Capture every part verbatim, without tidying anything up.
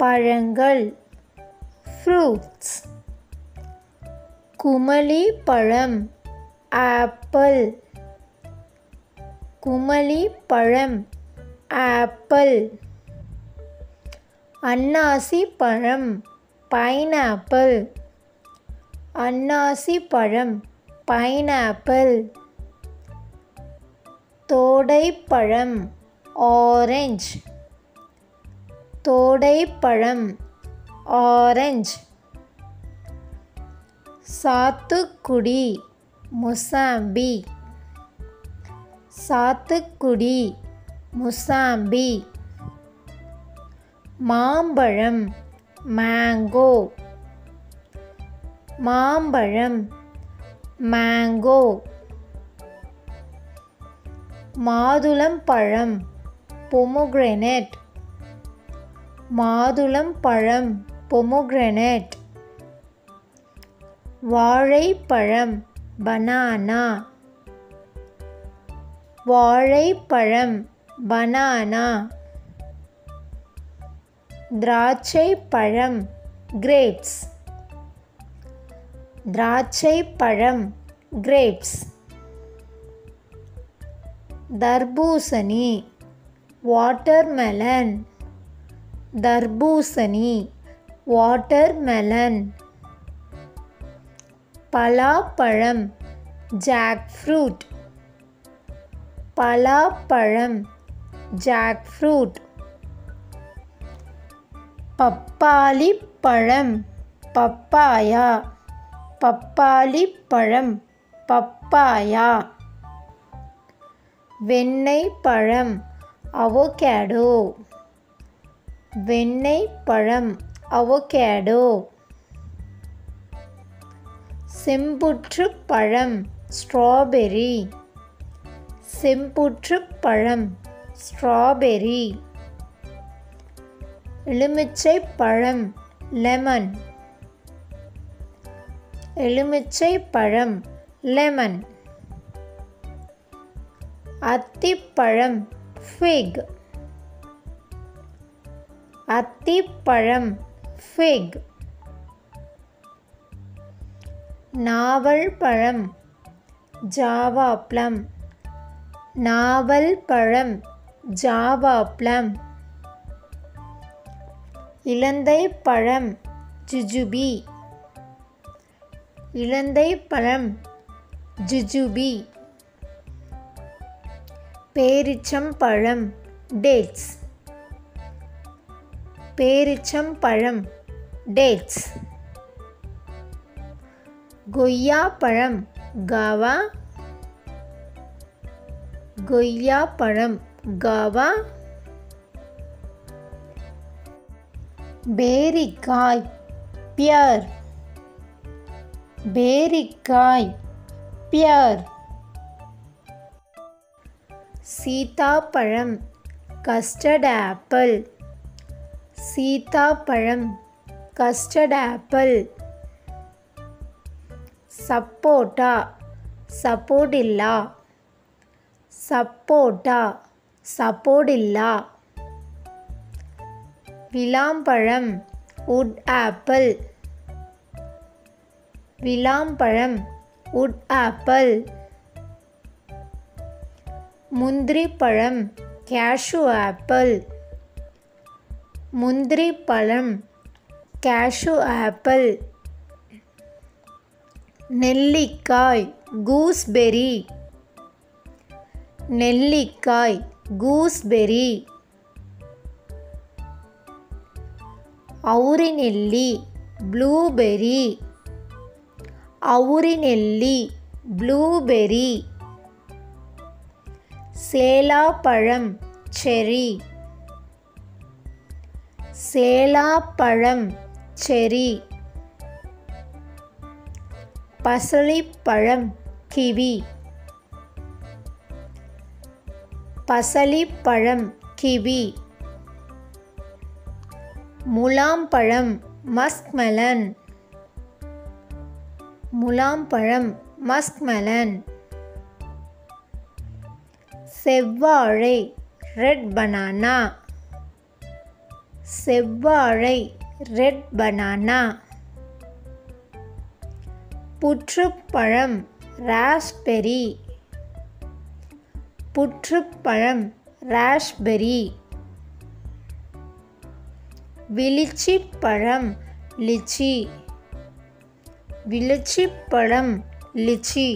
பழங்கள் fruits. குமலி பழம் apple. குமலி பழம் apple. அன்னாசி பழம் pineapple. அன்னாசி பழம் pineapple. தோடைப்பழம் orange. தோடைப்பழம் orange. சாத்துக்குடி முசாம்பி. சாத்துக்குடி முசாம்பி. மாம்பழம் mango. மாம்பழம் mango. மாதுளம் பழம் pomegranate. மாதுளம் பழம் pomegranate. வாழைப்பழம் banana. வாழைப்பழம் banana. திராட்சைப்பழம் grapes. திராட்சைப்பழம் grapes. தர்பூசணி watermelon. தர்பூசணி watermelon. பலாப்பழம் jackfruit. பலாப்பழம் jackfruit. பப்பாளி பழம் பப்பாயா. பப்பாளி பழம் பப்பாயா. வெண்ணெய் பழம் அவொகேடோ. வெண்ணெய் பழம் அவொகேடோ. செம்புற்று பழம் ஸ்ட்ராபெரி. செம்புற்று பழம் ஸ்ட்ராபெரி. எலுமிச்சை பழம் லெமன். எலுமிச்சை பழம் லெமன். அத்திப்பழம் fig. அத்திப்பழம் fig. நாவல் பழம் ஜாவா plum. நாவல் பழம் ஜாவா plum. இலந்தை பழம் ஜுஜுபி. இலந்தை பழம் ஜுஜுபி. பேரிச்சம்பழம் டேட்ஸ். பேரிச்சம்பழம் டேட்ஸ். கொய்யாப்பழம் காவா. கொய்யாப்பழம் காவா. பேரிக்காய் பியர். பேரிக்காய் பியர். சீதாப்பழம் கஸ்டர்ட் ஆப்பிள். சீதாப்பழம் கஸ்டர்ட் ஆப்பிள். சப்போட்டா சப்போடில்லா. சப்போட்டா சப்போடில்லா. விளாம்பழம் உட் ஆப்பிள். விளாம்பழம் உட் ஆப்பிள். முந்திரி பழம் கேஷ்யூ ஆப்பிள். முந்திரி பழம் கேஷ்யூ ஆப்பிள். நெல்லிக்காய் கூஸ்பெரி. நெல்லிக்காய் கூஸ்பெரி. அவுரி நெல்லி ப்ளூபெரி. அவுரி நெல்லி ப்ளூபெரி. சேலாப்பழம் செரி. சேலாப்பழம் செரி. பசலிப்பழம் கிவி. பசலிப்பழம் கிவி. முலாம்பழம் மஸ்க்மெலன். முலாம்பழம் மஸ்க்மெலன். செவ்வாழை ரெட் பனானா. செவ்வாழை ரெட் பனானா. புற்றுப்பழம் ராஸ்பெரி. புற்றுப்பழம் ராஸ்பெரி. விளிச்சிப்பழம் லிச்சி. விளிச்சிப்பழம் லிச்சி.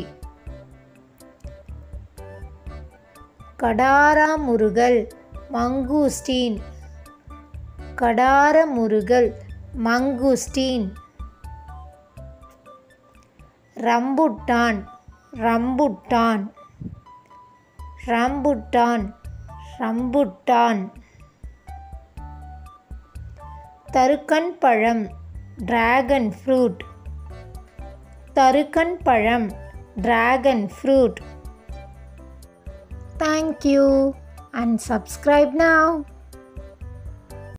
கடாராமுருகல் மங்கூஸ்டீன். கடாரமுருகல் mangosteen. Rambutan rambutan. Rambutan rambutan. தருக்கன் பழம் டிராகன் ஃப்ரூட். தருக்கன் பழம் dragon fruit. Thank you and subscribe now.